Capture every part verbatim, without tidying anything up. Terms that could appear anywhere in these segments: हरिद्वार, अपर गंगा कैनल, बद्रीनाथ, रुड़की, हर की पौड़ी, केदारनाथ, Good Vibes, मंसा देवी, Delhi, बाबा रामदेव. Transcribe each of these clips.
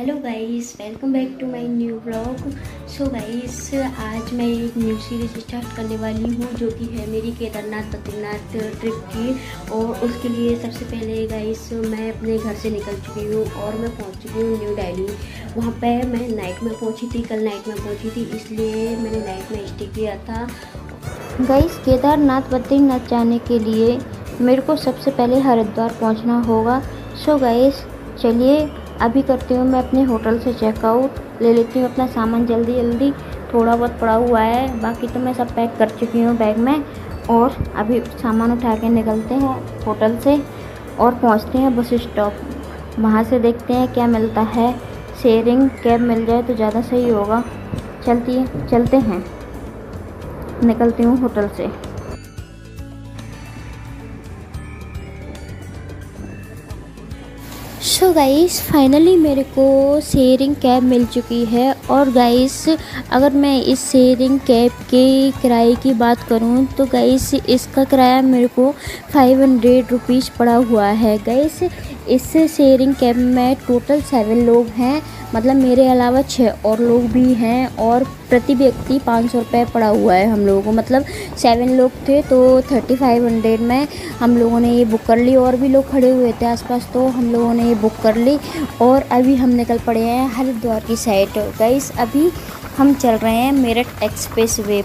Hello guys, welcome back to my new blog. So guys, आज मैं एक new series start करने वाली हूँ जो कि है मेरी केदारनाथ बद्रीनाथ ट्रिप की। और उसके लिए सबसे पहले गाइस मैं अपने घर से निकल चुकी हूँ और मैं पहुँच चुकी हूँ न्यू दिल्ली। वहाँ पे मैं नाइट में पहुँची थी, कल नाइट में पहुँची थी, इसलिए मैंने नाइट में स्टे किया था। गाइस, केदारनाथ बद्रीनाथ जाने के लिए मेरे को सबसे पहले हरिद्वार पहुँचना होगा। सो गाइस, चलिए अभी करती हूँ मैं अपने होटल से चेकआउट, ले लेती हूँ अपना सामान जल्दी जल्दी। थोड़ा बहुत पड़ा हुआ है, बाकी तो मैं सब पैक कर चुकी हूँ बैग में। और अभी सामान उठा के निकलते हैं होटल से और पहुँचते हैं बस स्टॉप। वहाँ से देखते हैं क्या मिलता है, शेयरिंग कैब मिल जाए तो ज़्यादा सही होगा। चलती है चलते हैं निकलती हूँ होटल से। सो गाइस, फाइनली मेरे को शेयरिंग कैब मिल चुकी है। और गाइस, अगर मैं इस शेयरिंग कैब के किराए की बात करूं तो गाइस इसका किराया मेरे को फाइव हंड्रेड रुपीज़ पड़ा हुआ है। गाइस, इस शेयरिंग कैब में टोटल सेवन लोग हैं, मतलब मेरे अलावा छः और लोग भी हैं। और प्रति व्यक्ति पाँच सौ रुपये पड़ा हुआ है हम लोगों को, मतलब सेवन लोग थे तो थर्टी फाइव हंड्रेड में हम लोगों ने ये बुक कर ली। और भी लोग खड़े हुए थे आसपास, तो हम लोगों ने ये बुक कर ली। और अभी हम निकल पड़े हैं हरिद्वार की साइड। गाइस, अभी हम चल रहे हैं Meerut expressway.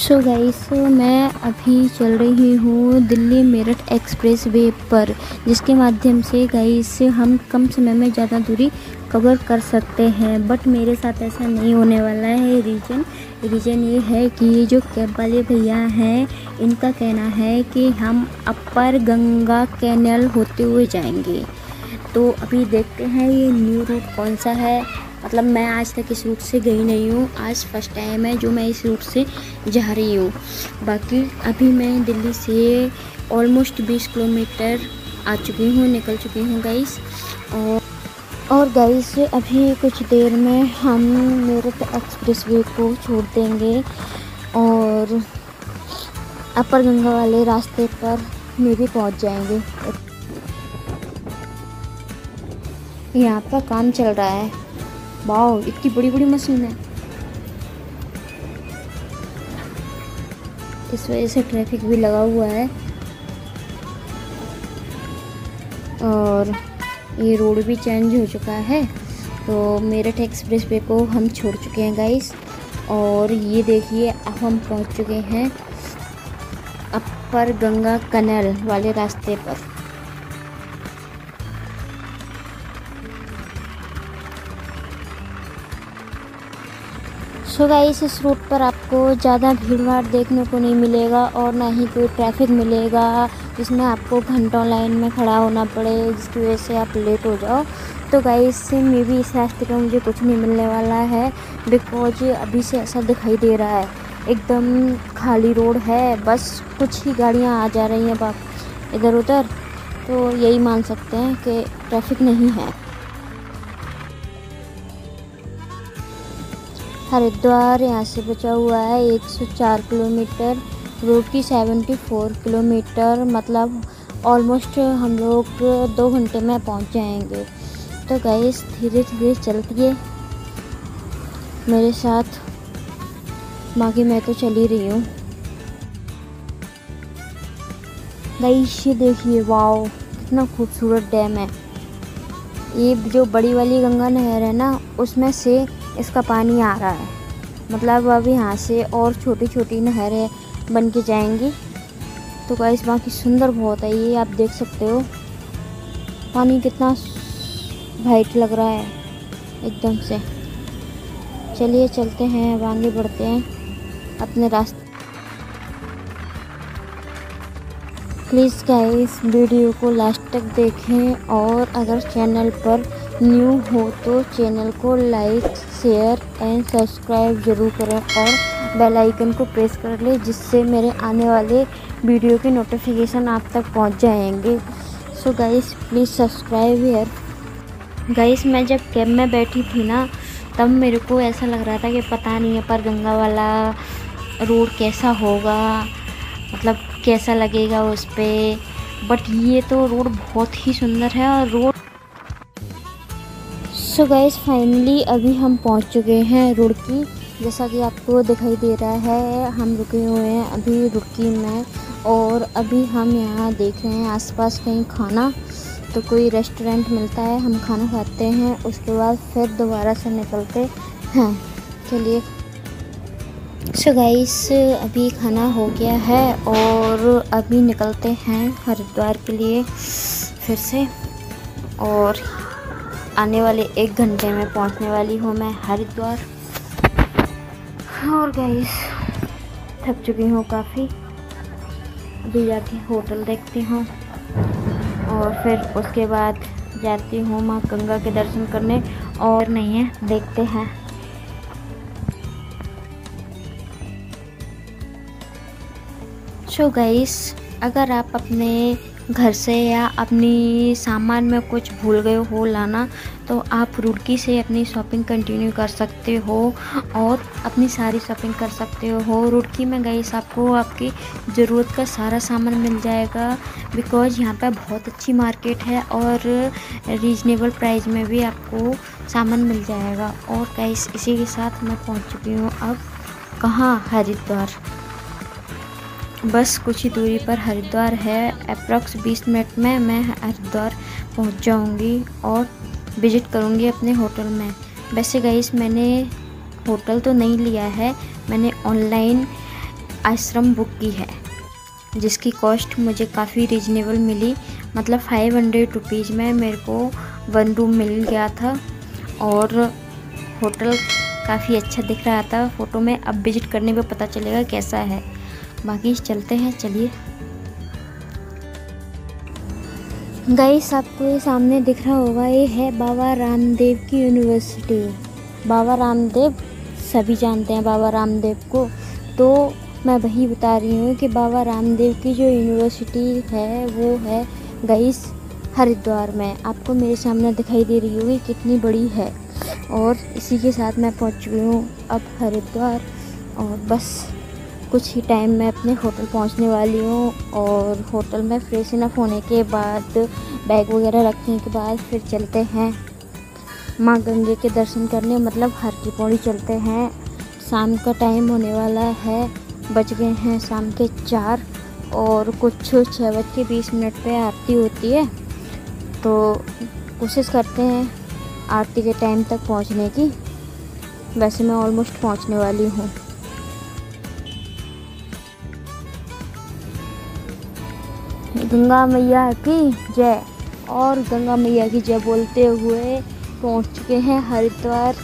So so guys, मैं अभी चल रही हूँ दिल्ली मेरठ एक्सप्रेस वे पर, जिसके माध्यम से गाइस हम कम समय में ज़्यादा दूरी कवर कर सकते हैं। बट मेरे साथ ऐसा नहीं होने वाला है। रीज़न रीज़न ये है कि ये जो कैब वाले भैया हैं, इनका कहना है कि हम अपर गंगा कैनल होते हुए जाएंगे। तो अभी देखते हैं ये न्यू रूट कौन सा है, मतलब मैं आज तक इस रूट से गई नहीं हूँ। आज फर्स्ट टाइम है जो मैं इस रूट से जा रही हूँ। बाकी अभी मैं दिल्ली से ऑलमोस्ट बीस किलोमीटर आ चुकी हूँ, निकल चुकी हूँ गाइस। और और गाइस, अभी कुछ देर में हम मेरठ एक्सप्रेस वे को छोड़ देंगे और अपर गंगा वाले रास्ते पर में भी पहुँच जाएंगे। यहाँ पर काम चल रहा है। वाओ, इतनी बड़ी बड़ी मशीन है, इस वजह से ट्रैफिक भी लगा हुआ है। और ये रोड भी चेंज हो चुका है, तो मेरठ एक्सप्रेस वे को हम छोड़ चुके हैं गाइस। और ये देखिए, अब हम पहुंच चुके हैं अपर गंगा कैनल वाले रास्ते पर। सो गाइस, इस रूट पर आपको ज़्यादा भीड़ भाड़ देखने को नहीं मिलेगा और ना ही कोई ट्रैफिक मिलेगा जिसमें आपको घंटों लाइन में खड़ा होना पड़े, जिसकी वजह से आप लेट हो जाओ। तो गाइस, मे भी इस रास्ते पर मुझे कुछ नहीं मिलने वाला है, बिकॉज अभी से ऐसा दिखाई दे रहा है। एकदम खाली रोड है, बस कुछ ही गाड़ियाँ आ जा रही हैं बाप इधर उधर, तो यही मान सकते हैं कि ट्रैफिक नहीं है। हरिद्वार यहाँ से बचा हुआ है एक सौ चार किलोमीटर, रुड़की चौहत्तर किलोमीटर, मतलब ऑलमोस्ट हम लोग दो घंटे में पहुँच जाएंगे। तो गाइस, धीरे धीरे चलती मेरे साथ, बाकी मैं तो चली रही हूँ। गाइस, ये देखिए, वाओ कितना खूबसूरत डैम है। ये जो बड़ी वाली गंगा नहर है ना, उसमें से इसका पानी आ रहा है, मतलब अब यहाँ से और छोटी छोटी नहरें बन के जाएंगी। तो गाइस, बाकी सुंदर बहुत है, ये आप देख सकते हो। पानी कितना वाइट लग रहा है एकदम से। चलिए चलते हैं, अब आगे बढ़ते हैं अपने रास्ते। प्लीज़ गाइस, वीडियो को लास्ट तक देखें और अगर चैनल पर न्यू हो तो चैनल को लाइक, शेयर एंड सब्सक्राइब ज़रूर करें और बेल आइकन को प्रेस कर लें, जिससे मेरे आने वाले वीडियो के नोटिफिकेशन आप तक पहुंच जाएंगे। सो गाइस, प्लीज़ सब्सक्राइब यार। गाइस, मैं जब कैब में बैठी थी ना, तब मेरे को ऐसा लग रहा था कि पता नहीं है पर गंगा वाला रोड कैसा होगा, मतलब कैसा लगेगा उस पर। बट ये तो रोड बहुत ही सुंदर है और रोड। सो गाइस फाइनली अभी हम पहुंच चुके हैं रुड़की। जैसा कि आपको दिखाई दे रहा है हम रुके हुए हैं अभी रुड़की में, और अभी हम यहाँ देख रहे हैं आसपास कहीं खाना, तो कोई रेस्टोरेंट मिलता है हम खाना खाते हैं, उसके बाद फिर दोबारा से निकलते हैं। चलिए सो गाइस अभी खाना हो गया है और अभी निकलते हैं हरिद्वार के लिए फिर से, और आने वाले एक घंटे में पहुंचने वाली हूँ मैं हरिद्वार। और गाइस थक चुकी हूँ काफ़ी, अभी जाके होटल देखती हूँ और फिर उसके बाद जाती हूँ माँ गंगा के दर्शन करने। और नहीं है, देखते हैं। सो गाइस अगर आप अपने घर से या अपनी सामान में कुछ भूल गए हो लाना, तो आप रुड़की से अपनी शॉपिंग कंटिन्यू कर सकते हो और अपनी सारी शॉपिंग कर सकते हो। रुड़की में गाइस आपको आपकी ज़रूरत का सारा सामान मिल जाएगा, बिकॉज़ यहाँ पर बहुत अच्छी मार्केट है और रीजनेबल प्राइस में भी आपको सामान मिल जाएगा। और गाइस इसी के साथ मैं पहुँच चुकी हूँ अब कहाँ, हरिद्वार। बस कुछ ही दूरी पर हरिद्वार है, अप्रॉक्स बीस मिनट में मैं हरिद्वार पहुंच जाऊंगी और विज़िट करूंगी अपने होटल में। वैसे गाइस मैंने होटल तो नहीं लिया है, मैंने ऑनलाइन आश्रम बुक की है, जिसकी कॉस्ट मुझे काफ़ी रीजनेबल मिली। मतलब फाइव हंड्रेड रुपीज़ में मेरे को वन रूम मिल गया था और होटल काफ़ी अच्छा दिख रहा था फ़ोटो में। अब विज़िट करने पर पता चलेगा कैसा है, बाकी चलते हैं। चलिए गाइस आपको ये सामने दिख रहा होगा, ये है बाबा रामदेव की यूनिवर्सिटी। बाबा रामदेव सभी जानते हैं बाबा रामदेव को, तो मैं वही बता रही हूँ कि बाबा रामदेव की जो यूनिवर्सिटी है वो है गाइस हरिद्वार में। आपको मेरे सामने दिखाई दे रही होगी कितनी बड़ी है। और इसी के साथ मैं पहुँच गई हूँ अब हरिद्वार, और बस कुछ ही टाइम में अपने होटल पहुंचने वाली हूँ। और होटल में फ्रेश इनफ होने के बाद, बैग वगैरह रखने के बाद फिर चलते हैं माँ गंगे के दर्शन करने, मतलब हर की पौड़ी चलते हैं। शाम का टाइम होने वाला है, बज गए हैं शाम के चार और कुछ छः बज के बीस मिनट पर आरती होती है, तो कोशिश करते हैं आरती के टाइम तक पहुँचने की। वैसे मैं ऑलमोस्ट पहुँचने वाली हूँ। गंगा मैया की जय। और गंगा मैया की जय बोलते हुए पहुंच चुके हैं हरिद्वार।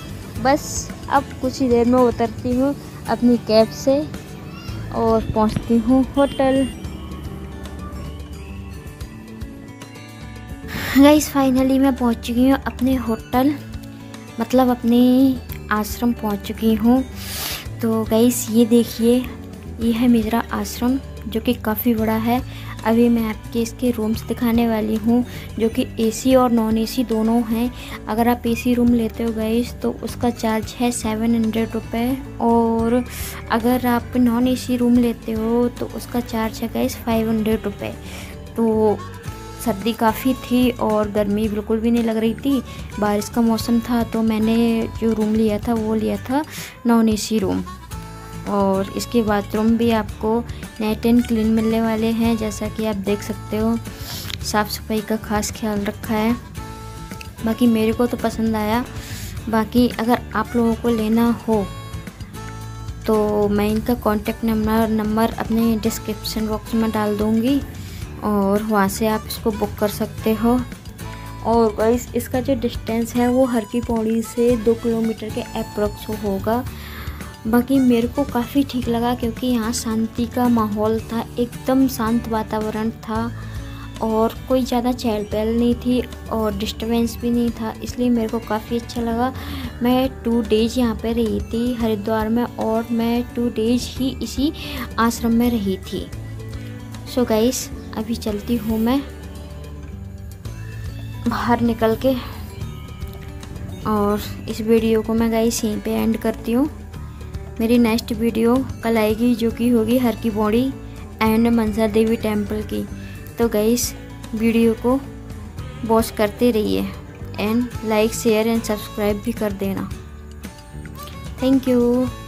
बस अब कुछ ही देर में उतरती हूँ अपनी कैब से और पहुंचती हूँ होटल। गाइस फाइनली मैं पहुंच चुकी हूँ अपने होटल, मतलब अपने आश्रम पहुंच चुकी हूँ। तो गाइस ये देखिए, ये है मेरा आश्रम जो कि काफ़ी बड़ा है। अभी मैं आपके इसके रूम्स दिखाने वाली हूँ, जो कि एसी और नॉन एसी दोनों हैं। अगर आप एसी रूम लेते हो गाइस तो उसका चार्ज है सेवन हंड्रेड रुपये, और अगर आप नॉन एसी रूम लेते हो तो उसका चार्ज है गाइस फाइव हंड्रेड रुपये। तो सर्दी काफ़ी थी और गर्मी बिल्कुल भी नहीं लग रही थी, बारिश का मौसम था, तो मैंने जो रूम लिया था वो लिया था नॉन एसी रूम। और इसके बाथरूम भी आपको नेट एंड क्लीन मिलने वाले हैं, जैसा कि आप देख सकते हो साफ़ सफाई का खास ख्याल रखा है। बाकी मेरे को तो पसंद आया, बाकी अगर आप लोगों को लेना हो तो मैं इनका कॉन्टेक्ट नंबर नंबर अपने डिस्क्रिप्शन बॉक्स में डाल दूँगी और वहाँ से आप इसको बुक कर सकते हो। और गाइस इसका जो डिस्टेंस है वो हर की पौड़ी से दो किलोमीटर के अप्रॉक्स होगा। बाकी मेरे को काफ़ी ठीक लगा, क्योंकि यहाँ शांति का माहौल था, एकदम शांत वातावरण था और कोई ज़्यादा चहल पहल नहीं थी और डिस्टर्बेंस भी नहीं था, इसलिए मेरे को काफ़ी अच्छा लगा। मैं टू डेज यहाँ पे रही थी हरिद्वार में, और मैं टू डेज ही इसी आश्रम में रही थी। सो गाइस अभी चलती हूँ मैं बाहर निकल के, और इस वीडियो को मैं गाइस यहीं पे एंड करती हूँ। मेरी नेक्स्ट वीडियो कल आएगी, जो कि होगी हर की पौड़ी एंड मंसा देवी टेम्पल की। तो गाइस वीडियो को वॉच करते रहिए and like share and subscribe भी कर देना। Thank you.